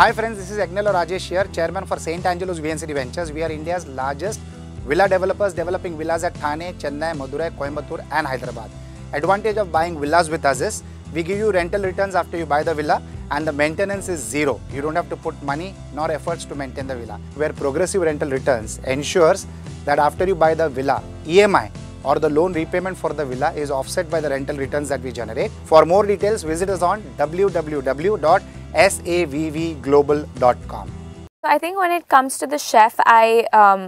Hi friends, this is Agnelorajesh here, Chairman for St. Angelo's VCNT Ventures. We are India's largest villa developers, developing villas at Thane, Chennai, Madurai, Coimbatore and Hyderabad. Advantage of buying villas with us is, we give you rental returns after you buy the villa and the maintenance is zero. You don't have to put money nor efforts to maintain the villa. Where progressive rental returns ensures that after you buy the villa, EMI or the loan repayment for the villa is offset by the rental returns that we generate. For more details, visit us on www.savvglobal.com. I think when it comes to the chef,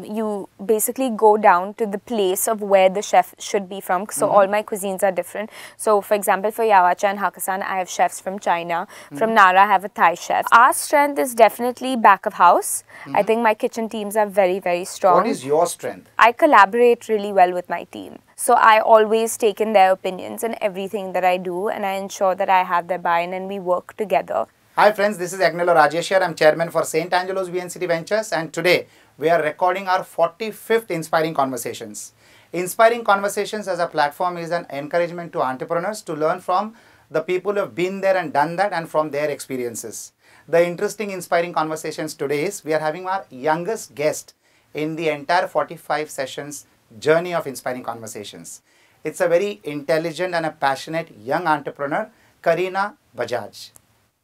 you basically go down to the place of where the chef should be from. So all my cuisines are different. So for example, for Yauatcha and Hakkasan, I have chefs from China. From Nara, I have a Thai chef. Our strength is definitely back of house. I think my kitchen teams are very, very strong. What is your strength? I collaborate really well with my team. So I always take in their opinions in everything that I do, and I ensure that I have their buy-in and we work together. Hi friends, this is Agnelorajesh here. I'm Chairman for St. Angelo's VCNT Ventures, and today we are recording our 45th Inspiring Conversations. Inspiring Conversations as a platform is an encouragement to entrepreneurs to learn from the people who have been there and done that and from their experiences. The interesting Inspiring Conversations today is we are having our youngest guest in the entire 45 sessions journey of Inspiring Conversations. It's a very intelligent and a passionate young entrepreneur, Karyna Bajaj.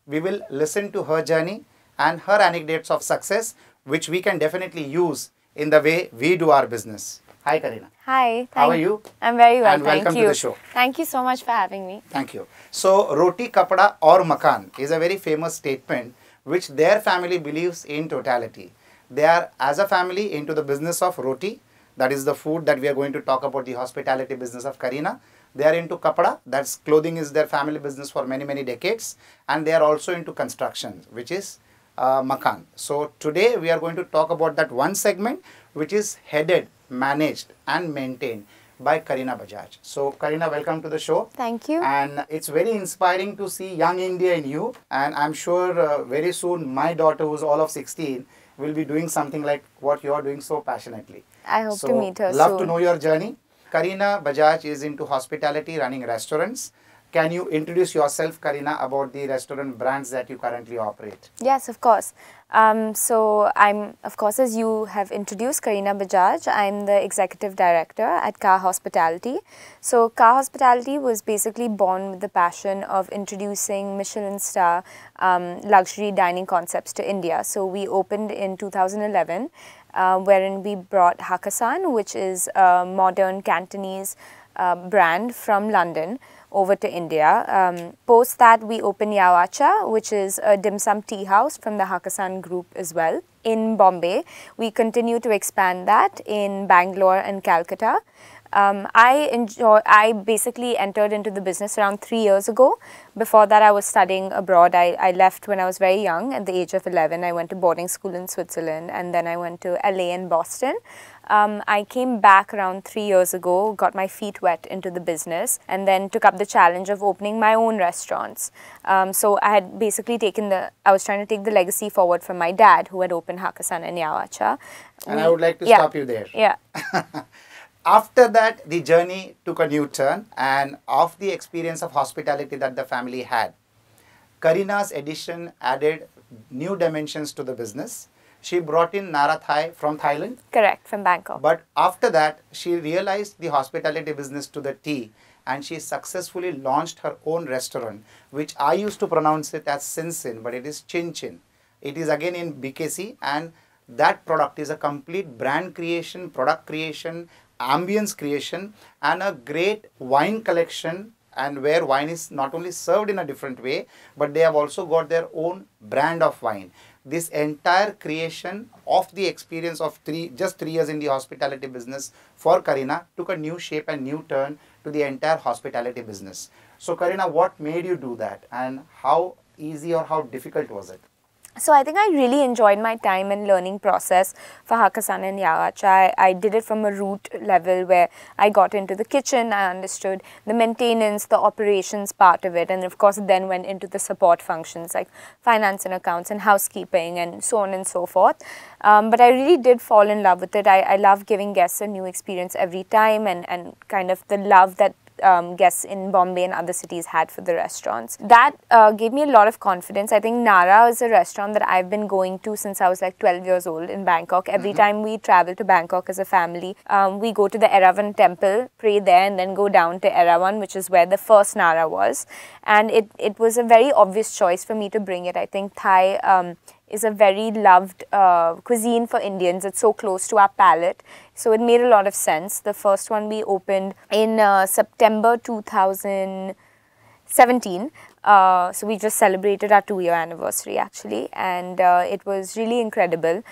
We will listen to her journey and her anecdotes of success, which we can definitely use in the way we do our business. Hi, Karyna. Hi. How are you? I'm very well, and thank you. And welcome to the show. Thank you so much for having me. Thank you. So, roti, kapda aur makan is a very famous statement which their family believes in totality. They are, as a family, into the business of roti. That is the food that we are going to talk about, the hospitality business of Karyna. They are into kapda, that's clothing is their family business for many, many decades. And they are also into construction, which is makan. So today we are going to talk about that one segment, which is headed, managed and maintained by Karyna Bajaj. So Karyna, welcome to the show. Thank you. And it's very inspiring to see young India in you. And I'm sure very soon my daughter, who's all of 16, will be doing something like what you're doing so passionately. I hope to meet her soon. Love to know your journey. Karyna Bajaj is into hospitality, running restaurants. Can you introduce yourself, Karyna, about the restaurant brands that you currently operate? Yes, of course. So I'm, of course, as you have introduced, Karyna Bajaj. I'm the Executive Director at Ka Hospitality. So Ka Hospitality was basically born with the passion of introducing Michelin Star luxury dining concepts to India. So we opened in 2011, wherein we brought Hakkasan, which is a modern Cantonese brand from London, over to India. Post that, we opened Yauatcha, which is a dim sum tea house from the Hakkasan group as well, in Bombay. We continue to expand that in Bangalore and Calcutta. I basically entered into the business around 3 years ago. Before that, I was studying abroad. I left when I was very young, at the age of 11. I went to boarding school in Switzerland, and then I went to LA and Boston. I came back around 3 years ago, got my feet wet into the business, and then took up the challenge of opening my own restaurants. So I had basically taken the, I was trying to take the legacy forward from my dad, who had opened Hakkasan and Yauatcha. And I would like to stop you there. Yeah. After that, the journey took a new turn, and of the experience of hospitality that the family had, Karyna's addition added new dimensions to the business. She brought in Nara Thai from Thailand. Correct, from Bangkok. But after that, she realized the hospitality business to the T, and she successfully launched her own restaurant, which I used to pronounce it as Cin Cin, but it is Cin Cin. It is again in BKC, and that product is a complete brand creation, product creation, ambience creation, and a great wine collection, and where wine is not only served in a different way, but they have also got their own brand of wine. This entire creation of the experience of just three years in the hospitality business for Karyna took a new shape and new turn to the entire hospitality business. So Karyna, what made you do that, and how easy or how difficult was it? So I think I really enjoyed my time and learning process for Hakkasan and Yauatcha. I did it from a root level where I got into the kitchen, I understood the maintenance, the operations part of it, and of course then went into the support functions like finance and accounts and housekeeping and so on and so forth. But I really did fall in love with it. I love giving guests a new experience every time, and kind of the love that guests in Bombay and other cities had for the restaurants. That gave me a lot of confidence. I think Nara is a restaurant that I've been going to since I was like 12 years old in Bangkok. Every time we travel to Bangkok as a family, we go to the Erawan temple, pray there, and then go down to Erawan, which is where the first Nara was. And it was a very obvious choice for me to bring it. I think Thai is a very loved cuisine for Indians. It's so close to our palate. So it made a lot of sense. The first one we opened in September 2017. So we just celebrated our 2-year anniversary actually, and it was really incredible.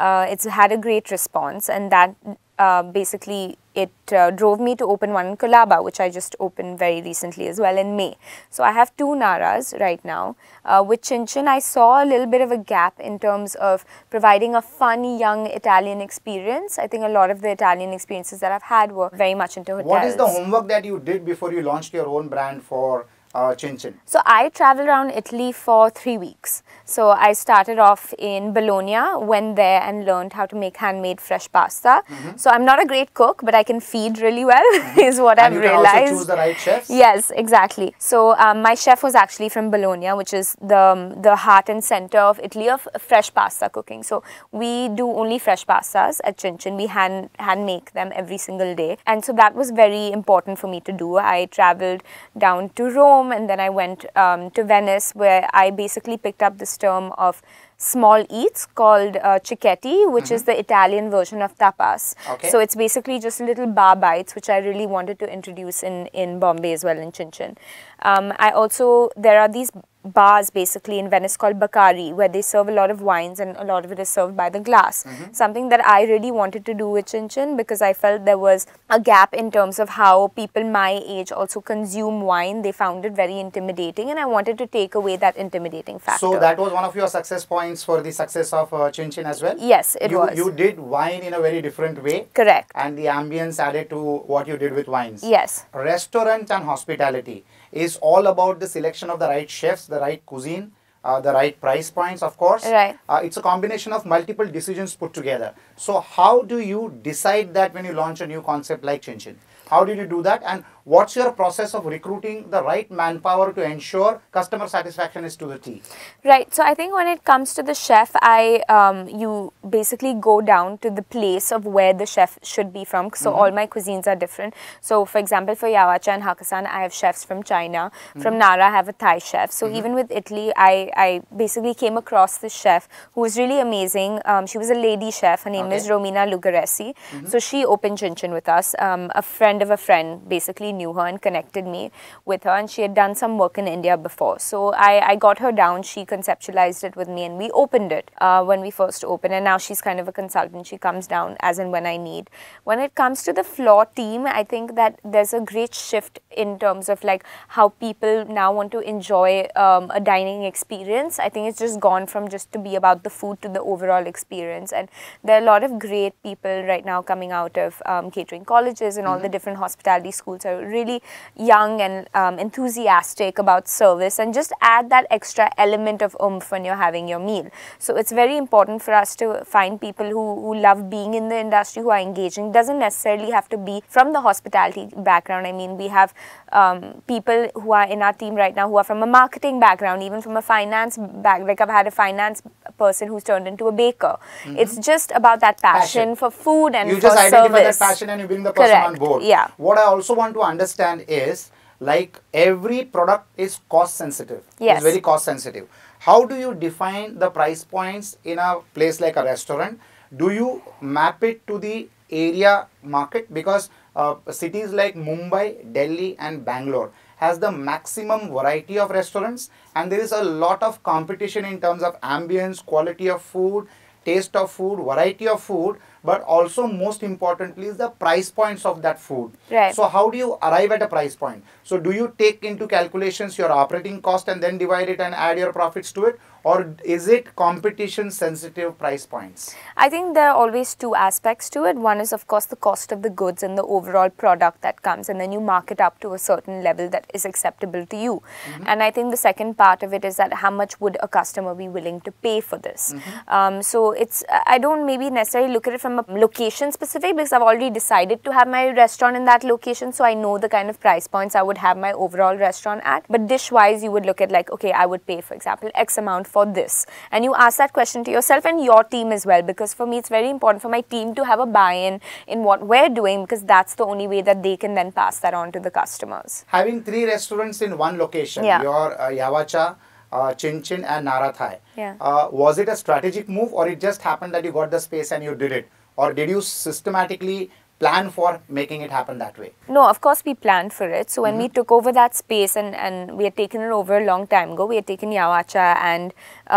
It's had a great response, and that basically it drove me to open one in Colaba, which I just opened very recently as well in May. So I have 2 Naras right now. With Cin Cin, I saw a little bit of a gap in terms of providing a fun, young Italian experience. I think a lot of the Italian experiences that I've had were very much into hotels. What is the homework that you did before you launched your own brand for Cin Cin? So I traveled around Italy for 3 weeks. So I started off in Bologna, went there and learned how to make handmade fresh pasta. So I'm not a great cook, but I can feed really well is what I've realized. And you can also choose the right chefs? Yes, exactly. So my chef was actually from Bologna, which is the heart and center of Italy of fresh pasta cooking. So we do only fresh pastas at Cin Cin. We hand make them every single day. And so that was very important for me to do. I traveled down to Rome, and then I went to Venice, where I basically picked up this term of small eats called Cicchetti, which is the Italian version of tapas. So it's basically just little bar bites, which I really wanted to introduce in Bombay as well, in Cin Cin. I also, there are these bars basically in Venice called Bacari, where they serve a lot of wines and a lot of it is served by the glass. Something that I really wanted to do with Cin Cin, because I felt there was a gap in terms of how people my age also consume wine. They found it very intimidating, and I wanted to take away that intimidating factor. So that was one of your success points for the success of Cin Cin as well? Yes, it was. You did wine in a very different way. Correct. And the ambience added to what you did with wines. Yes. Restaurants and hospitality is all about the selection of the right chefs, the right cuisine, the right price points, of course. Right. It's a combination of multiple decisions put together. So how do you decide that when you launch a new concept like Cin Cin? How did you do that, and what's your process of recruiting the right manpower to ensure customer satisfaction is to the T? Right. So I think when it comes to the chef, you basically go down to the place of where the chef should be from. So all my cuisines are different. So for example, for Yauatcha and Hakkasan, I have chefs from China. From Nara, I have a Thai chef. So even with Italy, I basically came across this chef who was really amazing. She was a lady chef. Her name is Romina Lugaresi. So she opened Cin Cin with us. A friend of a friend basically knew her and connected me with her, and she had done some work in India before. So I got her down, she conceptualized it with me, and we opened it when we first opened, and now she's kind of a consultant. She comes down as and when I need. When it comes to the floor team, I think that there's a great shift in terms of like how people now want to enjoy a dining experience. I think it's just gone from just to be about the food to the overall experience, and there are a lot of great people right now coming out of catering colleges and all the different hospitality schools are really young and enthusiastic about service, and just add that extra element of oomph when you're having your meal. So it's very important for us to find people who love being in the industry, who are engaging. Doesn't necessarily have to be from the hospitality background. I mean, we have people who are in our team right now who are from a marketing background, even from a finance background. Like I've had a finance person who's turned into a baker. It's just about that passion for food and for service. You just identify that passion and you bring the person on board. Yeah. What I also want to understand is, like, every product is cost sensitive. Yes. It's very cost sensitive. How do you define the price points in a place like a restaurant? Do you map it to the area market? Because cities like Mumbai, Delhi and Bangalore has the maximum variety of restaurants, and there is a lot of competition in terms of ambience, quality of food, taste of food, variety of food, but also most importantly is the price points of that food. Right. So how do you arrive at a price point? So do you take into calculations your operating cost and then divide it and add your profits to it? Or is it competition sensitive price points? I think there are always 2 aspects to it. One is, of course, the cost of the goods and the overall product that comes, and then you mark it up to a certain level that is acceptable to you. And I think the second part of it is that how much would a customer be willing to pay for this? So it's, I don't maybe necessarily look at it from am location specific because I've already decided to have my restaurant in that location, so I know the kind of price points I would have my overall restaurant at. But dish wise, you would look at like, okay, I would pay, for example, X amount for this. And you ask that question to yourself and your team as well, because for me, it's very important for my team to have a buy-in in what we're doing, because that's the only way that they can then pass that on to the customers. Having three restaurants in one location, yeah. Your Yauatcha, Cin Cin and Nara Thai. Yeah. Was it a strategic move, or it just happened that you got the space and you did it? Or did you systematically plan for making it happen that way? No, of course we planned for it. So when we took over that space, and we had taken it over a long time ago, we had taken Yauatcha and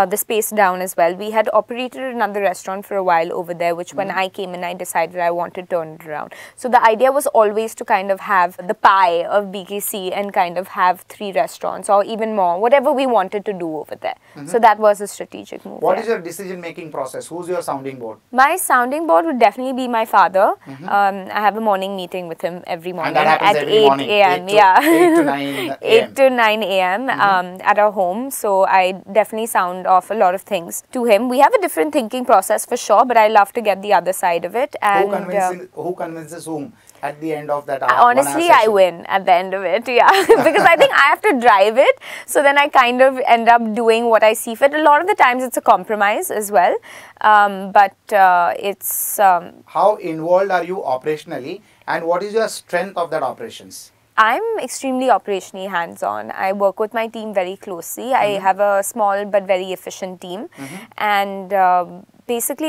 the space down as well. We had operated another restaurant for a while over there, which when I came in, I decided I wanted to turn it around. So the idea was always to kind of have the pie of BKC and kind of have three restaurants or even more, whatever we wanted to do over there. So that was a strategic move. What is your decision-making process? Who's your sounding board? My sounding board would definitely be my father. I have a morning meeting with him every morning at 8 a.m. Yeah, 8 to 9 a.m. At our home. So I definitely sound off a lot of things to him. We have a different thinking process for sure, but I love to get the other side of it. And who convinces whom at the end of that hour? Honestly, I win at the end of it, yeah. Because I think I have to drive it. So then I kind of end up doing what I see fit. A lot of the times it's a compromise as well. How involved are you operationally, and what is your strength of that operations? I'm extremely operationally hands-on. I work with my team very closely. I have a small but very efficient team. And basically,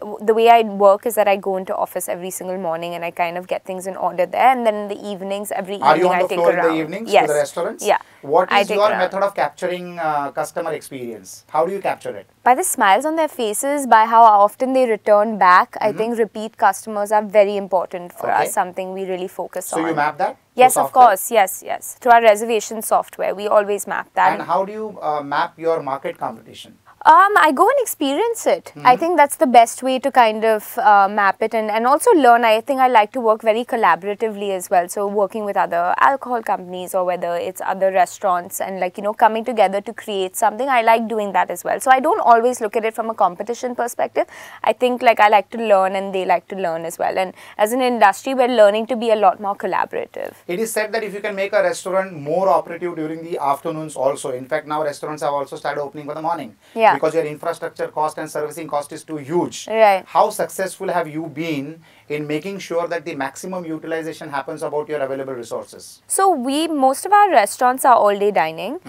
the way I work is that I go into office every single morning and I kind of get things in order there. And then in the evenings, Are you on the floor in the evenings to the restaurants? Yeah. What is your method of capturing customer experience? How do you capture it? By the smiles on their faces, by how often they return back. I think repeat customers are very important for us, something we really focus on. So you map that? Yes, of course. Yes, yes. Through our reservation software, we always map that. And how do you map your market competition? I go and experience it. I think that's the best way to kind of map it and also learn. I think I like to work very collaboratively as well. So working with other alcohol companies or whether it's other restaurants and like, you know, coming together to create something. I like doing that as well. So I don't always look at it from a competition perspective. I think like I like to learn and they like to learn as well. And as an industry, we're learning to be a lot more collaborative. It is said that if you can make a restaurant more operative during the afternoons also. In fact, now restaurants have also started opening for the morning. Yeah. Because your infrastructure cost and servicing cost is too huge. Right. How successful have you been in making sure that the maximum utilization happens about your available resources? So most of our restaurants are all-day dining.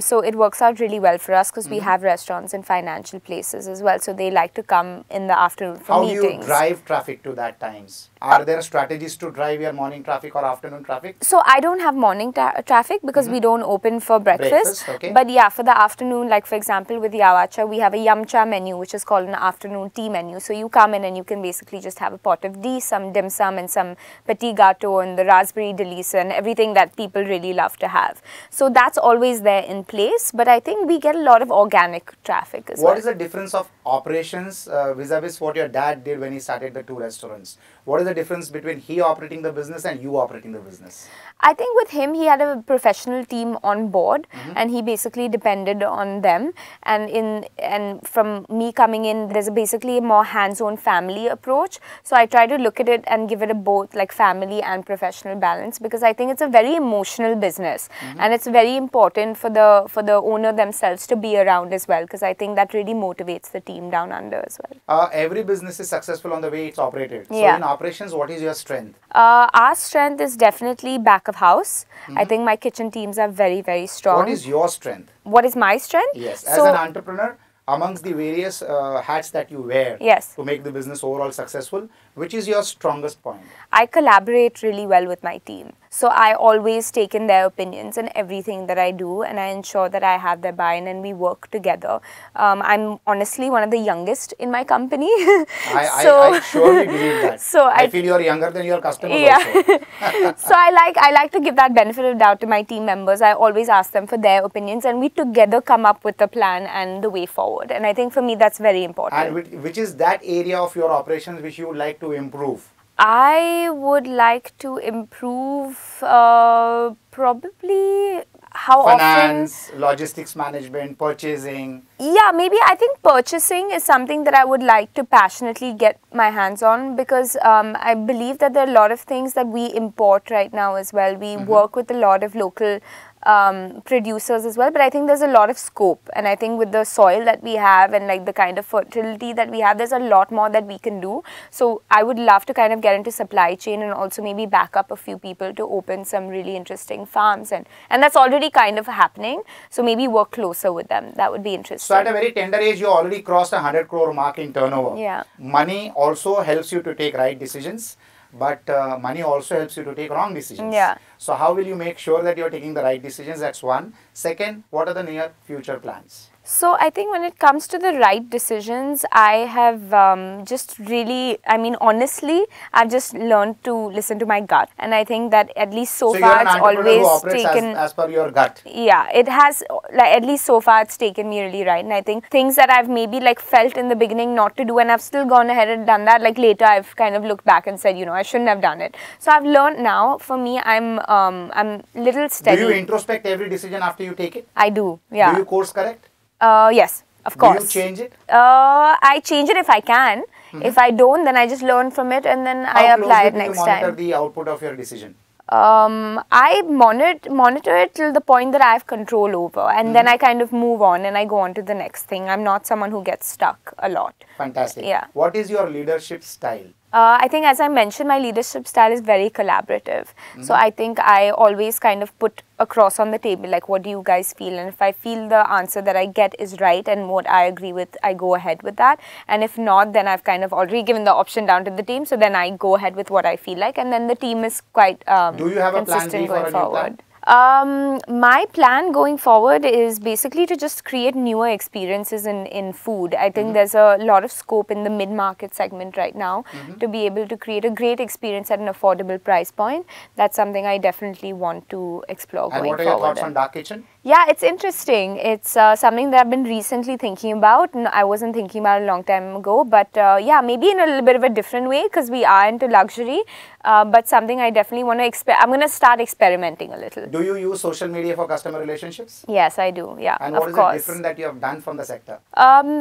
So it works out really well for us because we have restaurants in financial places as well. So they like to come in the afternoon for meetings. How do you drive traffic to that times? Are there strategies to drive your morning traffic or afternoon traffic? So I don't have morning traffic because we don't open for breakfast. But yeah, for the afternoon, like for example with Yauatcha, we have a Yamcha menu which is called an afternoon tea menu. So you come in and you can basically just have a pot of tea, some dim sum and some petit gâteau and the raspberry delice and everything that people really love to have. So that's always there in place, but I think we get a lot of organic traffic as well. What is the difference of operations vis-a-vis what your dad did when he started the two restaurants? What is the difference between he operating the business and you operating the business? I think with him, he had a professional team on board and he basically depended on them. And from me coming in, there's basically a more hands-on family approach. So I try to look at it and give it a both like family and professional balance, because I think it's a very emotional business and it's very important for the owner themselves to be around as well, because I think that really motivates the team down under as well. Every business is successful on the way it's operated. So in operations, what is your strength? Our strength is definitely back of house. I think my kitchen teams are very, very strong. What is your strength? What is my strength? Yes, as an entrepreneur, amongst the various hats that you wear to make the business overall successful, which is your strongest point? I collaborate really well with my team. So I always take in their opinions in everything that I do, and I ensure that I have their buy-in and we work together. I'm honestly one of the youngest in my company. I surely believe that. So I feel you're younger than your customers also. So I like to give that benefit of doubt to my team members. I always ask them for their opinions and we together come up with the plan and the way forward. And I think for me that's very important. And which is that area of your operations which you would like to improve? I would like to improve probably how finance, often... logistics management, purchasing. Yeah, maybe I think purchasing is something that I would like to passionately get my hands on, because I believe that there are a lot of things that we import right now as well. We work with a lot of local producers as well, but I think there's a lot of scope, and I think with the soil that we have and like the kind of fertility that we have, there's a lot more that we can do. So I would love to kind of get into supply chain and also maybe back up a few people to open some really interesting farms, and that's already kind of happening, so maybe work closer with them. That would be interesting. So at a very tender age, you already crossed a 100 crore mark in turnover. Yeah. Money also helps you to take right decisions. But money also helps you to take wrong decisions. Yeah. So how will you make sure that you're taking the right decisions? That's one. Second, what are the near future plans? So I think when it comes to the right decisions, I have just really, I mean, honestly, I've just learned to listen to my gut. And I think that at least so far it's always taken... as per your gut. Yeah, it has, like, at least so far it's taken me really right. And I think things that I've maybe like felt in the beginning not to do, and I've still gone ahead and done that, like later I've kind of looked back and said, you know, I shouldn't have done it. So I've learned now, for me, I'm little steady. Do you introspect every decision after you take it? I do, yeah. Do you course correct? Yes, of course. Do you change it? I change it if I can. If I don't, then I just learn from it and then I apply it next time. How closely do you monitor the output of your decision? I monitor it till the point that I have control over, and then I kind of move on and I go on to the next thing. I'm not someone who gets stuck a lot. Fantastic. Yeah. What is your leadership style? I think, as I mentioned, my leadership style is very collaborative. So I think I always kind of put across on the table, like, what do you guys feel? And if I feel the answer that I get is right and what I agree with, I go ahead with that. And if not, then I've kind of already given the option down to the team. So then I go ahead with what I feel like. And then the team is quite do you have a plan B for a new plan? My plan going forward is basically to just create newer experiences in food. I think there's a lot of scope in the mid-market segment right now to be able to create a great experience at an affordable price point. That's something I definitely want to explore going forward. And what are your thoughts on Dark Kitchen? Yeah, it's interesting. It's something that I've been recently thinking about. I wasn't thinking about it a long time ago, but yeah, maybe in a little bit of a different way, because we are into luxury, but something I definitely want to, I'm going to start experimenting a little. Do you use social media for customer relationships? Yes, I do. Yeah, and what is it different that you have done from the sector?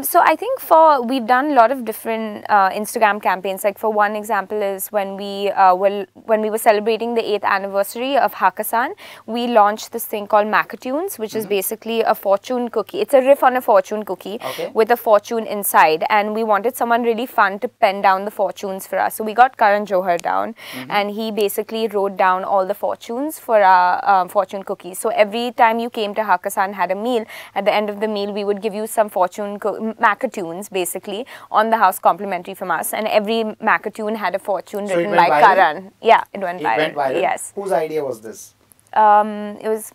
So I think we've done a lot of different Instagram campaigns. Like, for one example is when we were celebrating the 8th anniversary of Hakkasan, we launched this thing called Macatunes, which is basically a fortune cookie. It's a riff on a fortune cookie with a fortune inside, and we wanted someone really fun to pen down the fortunes for us. So we got Karan Johar down, and he basically wrote down all the fortunes for our fortune cookies. So every time you came to Hakkasan, had a meal, at the end of the meal we would give you some fortune macatunes basically on the house, complimentary from us, and every macatune had a fortune written by Karan. Yeah, it went viral. It went viral. Yes. Whose idea was this? It was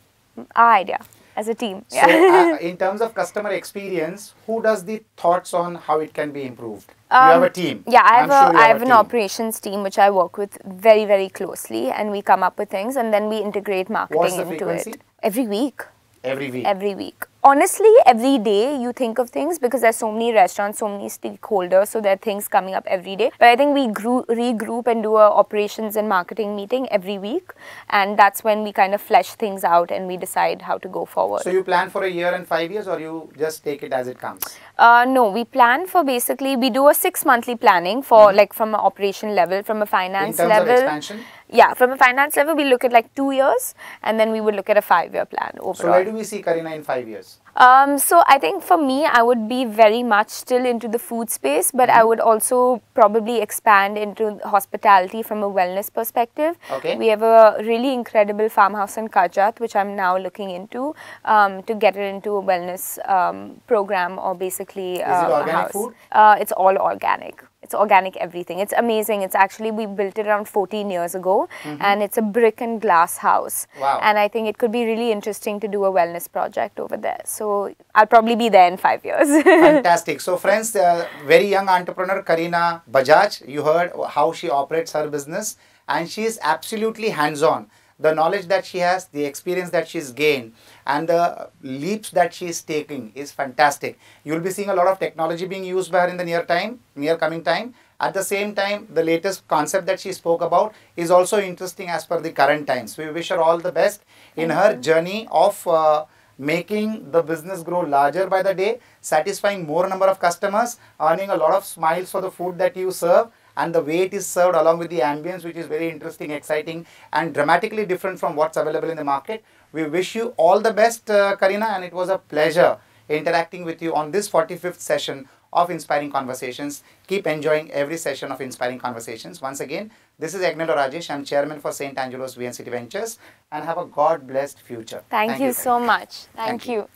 our idea as a team. Yeah. So, in terms of customer experience, who does the thoughts on how it can be improved? You have a team. Yeah, I have an operations team which I work with very, very closely, and we come up with things and then we integrate marketing into it. Every week. Every week. Every week. Honestly, every day you think of things, because there's so many restaurants, so many stakeholders, so there are things coming up every day. But I think we regroup and do an operations and marketing meeting every week, and that's when we kind of flesh things out and we decide how to go forward. So you plan for a year and 5 years, or you just take it as it comes? No, we plan for basically, we do a 6-monthly planning for like from an operation level, from a finance level. In terms of expansion? Yeah, from a finance level, we look at like 2 years, and then we would look at a 5-year plan overall. So where do we see Karyna in 5 years? So I think for me, I would be very much still into the food space, but I would also probably expand into hospitality from a wellness perspective. We have a really incredible farmhouse in Kajat, which I'm now looking into, to get it into a wellness program, or basically is it organic house. Food? It's all organic. It's organic everything. It's amazing. It's actually, we built it around 14 years ago, and it's a brick and glass house. Wow. And I think it could be really interesting to do a wellness project over there. So I'll probably be there in 5 years. Fantastic. So friends, very young entrepreneur Karyna Bajaj, you heard how she operates her business, and she is absolutely hands-on. The knowledge that she has, the experience that she's gained, and the leaps that she is taking is fantastic. You'll be seeing a lot of technology being used by her in the near coming time. At the same time, the latest concept that she spoke about is also interesting as per the current times. We wish her all the best in her journey of making the business grow larger by the day, satisfying more number of customers, earning a lot of smiles for the food that you serve and the way it is served along with the ambience, which is very interesting, exciting and dramatically different from what's available in the market. We wish you all the best, Karyna, and it was a pleasure interacting with you on this 45th session of Inspiring Conversations. Keep enjoying every session of Inspiring Conversations. Once again, this is Agnelorajesh. I'm chairman for St. Angelo's VCNT Ventures, and have a God-blessed future. Thank you so much. Thank you.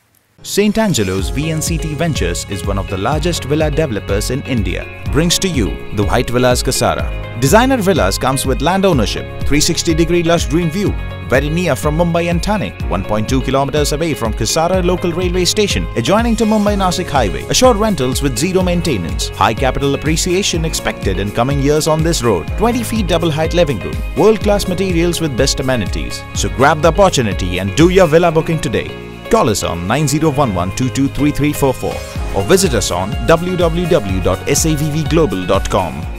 St. Angelo's VCNT Ventures is one of the largest villa developers in India. Brings to you the White Villas Kasara. Designer villas comes with land ownership, 360-degree lush green view, very near from Mumbai and Thane, 1.2 kilometers away from Kasara local railway station, adjoining to Mumbai-Nasik highway, assured rentals with zero maintenance, high capital appreciation expected in coming years on this road, 20 feet double height living room, world-class materials with best amenities. So grab the opportunity and do your villa booking today. Call us on 9011223344 or visit us on www.savvglobal.com.